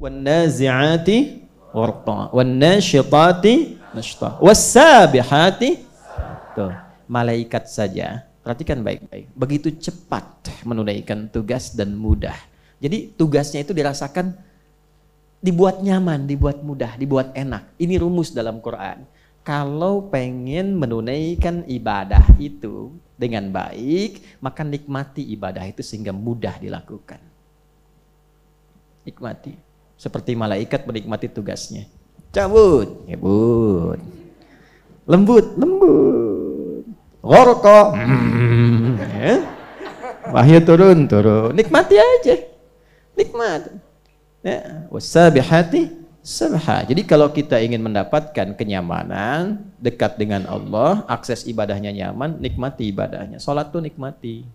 Wan-nazi'ati gharqa, wan-nashitati nashta, was-sabihati. Tuh, malaikat saja. Perhatikan baik-baik. Begitu cepat menunaikan tugas dan mudah. Jadi tugasnya itu dirasakan dibuat nyaman, dibuat mudah, dibuat enak. Ini rumus dalam Quran. Kalau pengen menunaikan ibadah itu dengan baik, maka nikmati ibadah itu sehingga mudah dilakukan. Nikmati. Seperti malaikat menikmati tugasnya. Cabut, cabut. Lembut, lembut. Gorko. Wahyu turun, turun. Nikmati aja. Nikmati. Ya, wasabihati sabha. Jadi kalau kita ingin mendapatkan kenyamanan, dekat dengan Allah, akses ibadahnya nyaman, nikmati ibadahnya. Salat tuh nikmati.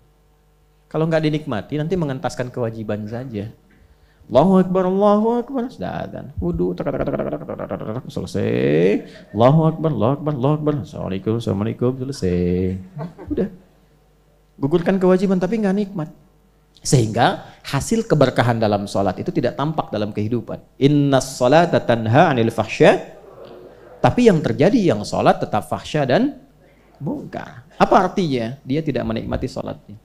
Kalau nggak dinikmati nanti mengentaskan kewajiban saja. Allahu Akbar, sudah adzan. Wudu, selesai. Allahu Akbar, Assalamualaikum, Assalamualaikum, selesai. Udah. Gugurkan kewajiban tapi nggak nikmat. Sehingga hasil keberkahan dalam sholat itu tidak tampak dalam kehidupan. Innas sholata tanha anil fahsya. Tapi yang terjadi yang sholat tetap fahsya dan mungkar. Apa artinya? Dia tidak menikmati sholatnya.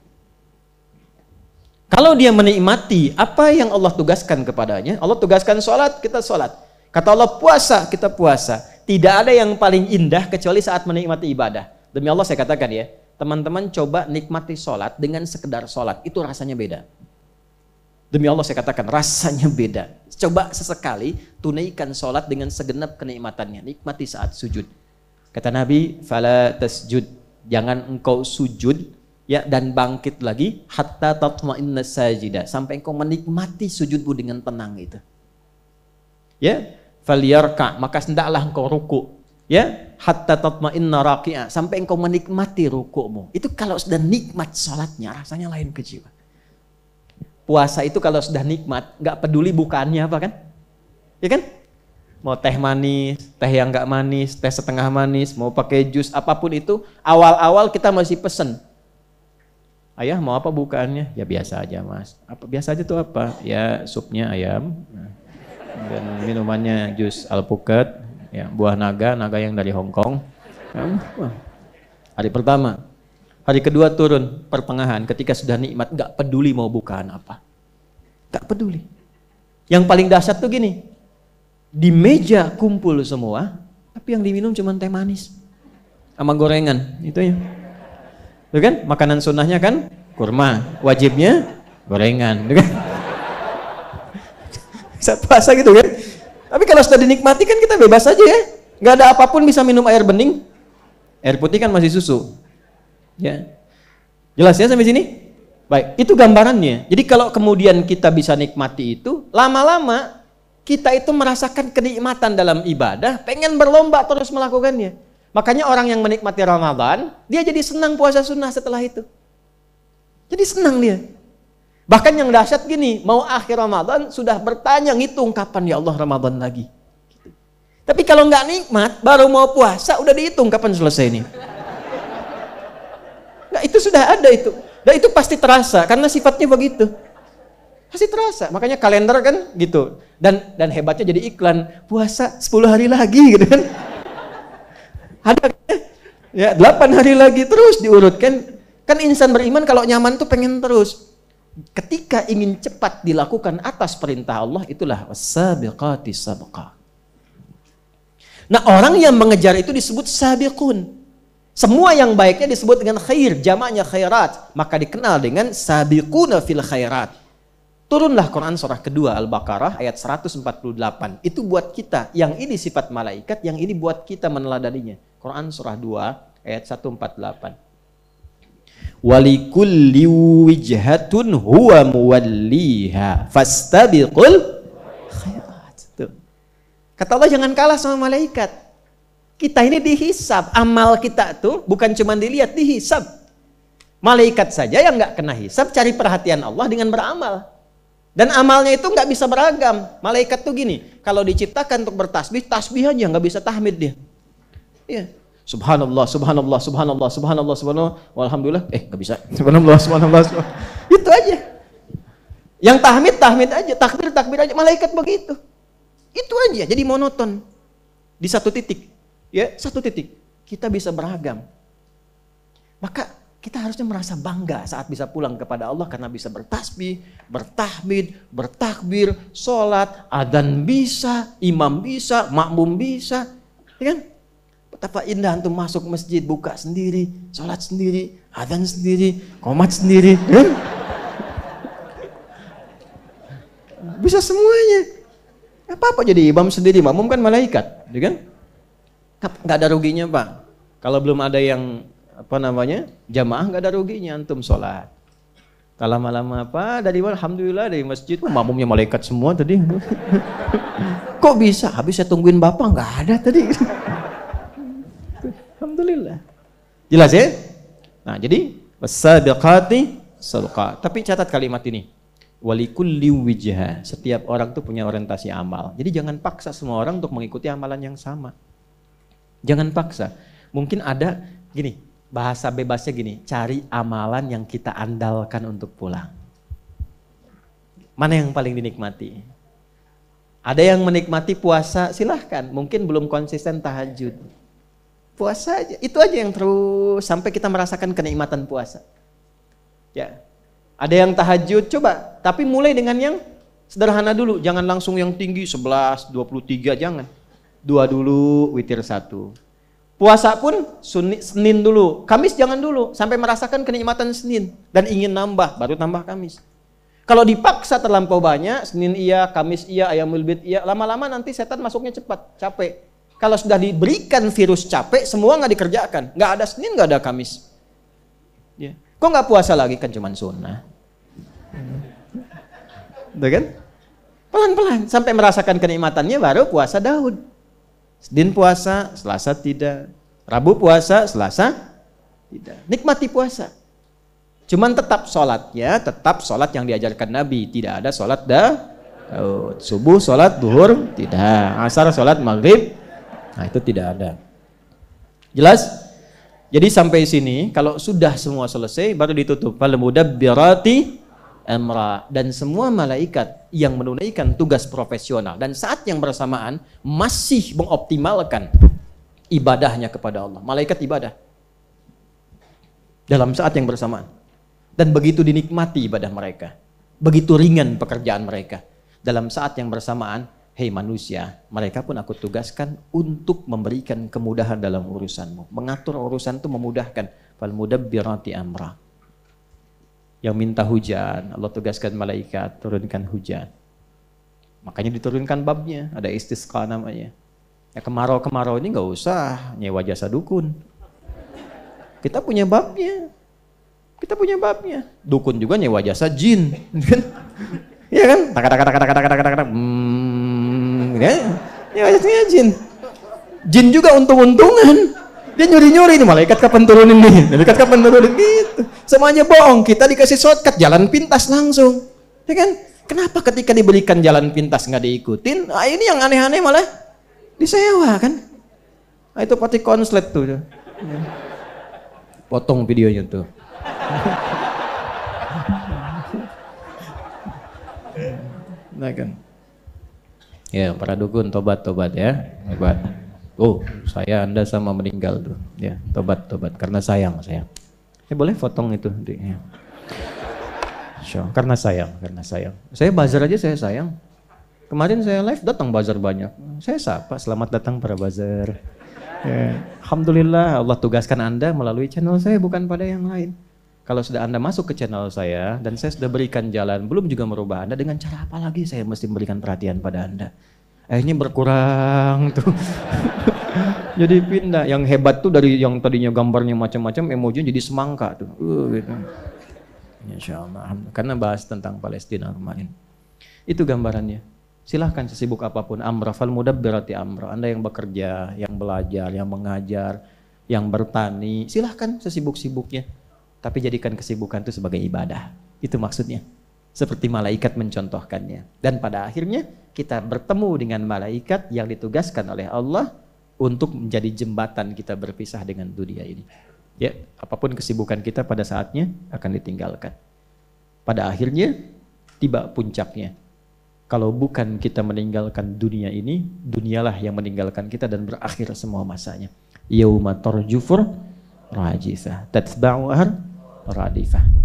Kalau dia menikmati apa yang Allah tugaskan kepadanya, Allah tugaskan sholat, kita sholat. Kata Allah puasa, kita puasa. Tidak ada yang paling indah kecuali saat menikmati ibadah. Demi Allah saya katakan ya, teman-teman coba nikmati sholat dengan sekedar sholat, itu rasanya beda. Demi Allah saya katakan rasanya beda. Coba sesekali tunaikan sholat dengan segenap kenikmatannya, nikmati saat sujud. Kata Nabi, fala tasjud, jangan engkau sujud. Ya, dan bangkit lagi hatta tatma'inna sajida, sampai engkau menikmati sujudmu dengan tenang itu. Ya, falyarka, maka hendaklah engkau ruku. Ya, hatta tatma'inna raqi'a, sampai engkau menikmati ruku'mu. Itu kalau sudah nikmat salatnya rasanya lain ke jiwa. Puasa itu kalau sudah nikmat, nggak peduli bukaannya apa kan? Ya kan? Mau teh manis, teh yang nggak manis, teh setengah manis, mau pakai jus apapun itu, awal-awal kita masih pesen. Ayah mau apa bukaannya? Ya biasa aja mas. Apa biasa aja tuh apa? Ya supnya ayam dan minumannya jus alpukat, ya buah naga yang dari Hong Kong. Hari pertama, hari kedua turun pertengahan. Ketika sudah nikmat, nggak peduli mau bukaan apa, nggak peduli. Yang paling dahsyat tuh gini, di meja kumpul semua, tapi yang diminum cuma teh manis sama gorengan itu ya. Itu kan makanan sunnahnya kan kurma, wajibnya gorengan, kan? Saat puasa gitu kan. Tapi kalau sudah dinikmati kan kita bebas aja ya, nggak ada apapun, bisa minum air bening, air putih kan masih susu, ya. Jelas ya sampai sini? Baik, itu gambarannya. Jadi kalau kemudian kita bisa nikmati itu, lama-lama kita itu merasakan kenikmatan dalam ibadah, pengen berlomba terus melakukannya. Makanya orang yang menikmati Ramadan, dia jadi senang puasa sunnah setelah itu. Jadi senang dia. Bahkan yang dahsyat gini, mau akhir Ramadan sudah bertanya, ngitung kapan ya Allah Ramadan lagi. Gitu. Tapi kalau nggak nikmat, baru mau puasa udah dihitung kapan selesai ini. Nah itu sudah ada itu. Dan itu pasti terasa, karena sifatnya begitu. Pasti terasa, makanya kalender kan gitu. Dan hebatnya jadi iklan, puasa 10 hari lagi gitu kan. Ada ya 8 hari lagi terus diurutkan. Kan insan beriman kalau nyaman tuh pengen terus. Ketika ingin cepat dilakukan atas perintah Allah, itulah wasabiqati sabqa. Nah orang yang mengejar itu disebut sabiqun. Semua yang baiknya disebut dengan khair, jamaknya khairat, maka dikenal dengan sabiquna fil khairat. Turunlah Quran surah kedua Al-Baqarah ayat 148. Itu buat kita. Yang ini sifat malaikat, yang ini buat kita meneladaninya. Quran surah 2 ayat 148. Walikulli wijhatun huwa muwalliha fastabiqul khairat. Tuh. Kata Allah jangan kalah sama malaikat. Kita ini dihisab. Amal kita tuh bukan cuma dilihat, dihisab. Malaikat saja yang nggak kena hisab cari perhatian Allah dengan beramal. Dan amalnya itu nggak bisa beragam. Malaikat tuh gini, kalau diciptakan untuk bertasbih, tasbih aja nggak bisa tahmid dia. Iya. Subhanallah, subhanallah, subhanallah, subhanallah, subhanallah, walhamdulillah. Nggak bisa. Subhanallah, subhanallah, subhanallah. Itu aja. Yang tahmid aja, takbir aja, malaikat begitu. Itu aja, jadi monoton. Di satu titik. Ya, satu titik. Kita bisa beragam. Maka kita harusnya merasa bangga saat bisa pulang kepada Allah karena bisa bertasbih, bertahmid, bertakbir, sholat, adzan bisa, imam bisa, makmum bisa. Ya kan? Betapa indah antum masuk masjid, buka sendiri, sholat sendiri, adzan sendiri, qomat sendiri. Ya? Bisa semuanya. Apa-apa jadi imam sendiri, makmum kan malaikat, ya kan? Nggak ada ruginya Pak. Kalau belum ada yang jamaah nggak ada ruginya antum sholat. Tak lama-lama apa dari alhamdulillah dari masjid, makmumnya malaikat semua tadi. Kok bisa? Habis saya tungguin bapak nggak ada tadi. Alhamdulillah. Jelas ya? Nah jadi wasabiqati sabqa. Tapi catat kalimat ini. Walikulli wijha, setiap orang tuh punya orientasi amal. Jadi jangan paksa semua orang untuk mengikuti amalan yang sama. Jangan paksa. Mungkin ada gini, bahasa bebasnya gini, cari amalan yang kita andalkan untuk pulang. Mana yang paling dinikmati? Ada yang menikmati puasa, silahkan. Mungkin belum konsisten tahajud. Puasa aja, itu aja yang terus sampai kita merasakan kenikmatan puasa. Ya. Ada yang tahajud, coba. Tapi mulai dengan yang sederhana dulu. Jangan langsung yang tinggi, 11, 23, jangan. 2 dulu, witir 1. Puasa pun Senin dulu. Kamis jangan dulu, sampai merasakan kenikmatan Senin. Dan ingin nambah, baru tambah Kamis. Kalau dipaksa terlampau banyak, Senin iya, Kamis iya, Ayyamul Bid iya. Lama-lama nanti setan masuknya cepat, capek. Kalau sudah diberikan virus capek, semua nggak dikerjakan. Nggak ada Senin, nggak ada Kamis. Ya. Kok nggak puasa lagi? Kan cuman sunnah. Kan? Pelan-pelan sampai merasakan kenikmatannya baru puasa Daud. Senin puasa, Selasa tidak. Rabu puasa, Selasa tidak. Nikmati puasa. Cuman tetap sholatnya, tetap sholat yang diajarkan Nabi. Tidak ada sholat Daud. Subuh sholat duhur, tidak. Asar sholat maghrib, nah itu tidak ada. Jelas? Jadi sampai sini, kalau sudah semua selesai, baru ditutup. Falmudabbirati amra, dan semua malaikat yang menunaikan tugas profesional dan saat yang bersamaan masih mengoptimalkan ibadahnya kepada Allah. Malaikat ibadah dalam saat yang bersamaan. Dan begitu dinikmati ibadah mereka. Begitu ringan pekerjaan mereka. Dalam saat yang bersamaan, hei manusia, mereka pun aku tugaskan untuk memberikan kemudahan dalam urusanmu. Mengatur urusan itu memudahkan. Fal mudabbirati amra. Yang minta hujan, Allah tugaskan malaikat turunkan hujan. Makanya diturunkan babnya, ada istisqa namanya. Ya kemarau-kemarau ini nggak usah nyewa jasa dukun. Kita punya babnya. Kita punya babnya. Dukun juga nyewa jasa jin. Iya kan? Kata-kata ya, ya jin juga untung-untungan. Dia nyuri-nyuri nih, malaikat kapan turunin nih, malaikat kapan turunin gitu. Semuanya bohong, kita dikasih shortcut jalan pintas langsung. Ya kan? Kenapa ketika diberikan jalan pintas nggak diikutin? Ah ini yang aneh-aneh malah disewa kan? Ah itu pasti konslet tuh. Ya. Potong videonya tuh. Nah kan. Ya, para dukun tobat-tobat ya, tobat. Oh, saya Anda sama meninggal tuh, ya tobat-tobat karena sayang saya. Boleh potong itu, ya. Sure. Karena sayang, karena sayang. Saya bazar aja saya sayang. Kemarin saya live datang bazar banyak. Saya sapa, selamat datang para bazar. Ya. Alhamdulillah Allah tugaskan Anda melalui channel saya bukan pada yang lain. Kalau sudah Anda masuk ke channel saya dan saya sudah berikan jalan, belum juga merubah Anda, dengan cara apa lagi saya mesti memberikan perhatian pada Anda? Akhirnya berkurang tuh. Jadi pindah. Yang hebat tuh dari yang tadinya gambarnya macam-macam, emoji jadi semangka tuh. Gitu. Insya Allah. Karena bahas tentang Palestina kemarin. Itu gambarannya. Silahkan sesibuk apapun. Amra fal mudabbirati amra. Anda yang bekerja, yang belajar, yang mengajar, yang bertani. Silahkan sesibuk-sibuknya. Tapi jadikan kesibukan itu sebagai ibadah. Itu maksudnya. Seperti malaikat mencontohkannya. Dan pada akhirnya kita bertemu dengan malaikat yang ditugaskan oleh Allah untuk menjadi jembatan kita berpisah dengan dunia ini. Ya, apapun kesibukan kita pada saatnya akan ditinggalkan. Pada akhirnya tiba puncaknya. Kalau bukan kita meninggalkan dunia ini, dunialah yang meninggalkan kita dan berakhir semua masanya. Yauma tarjufur rajifah tatba'uhar radifah.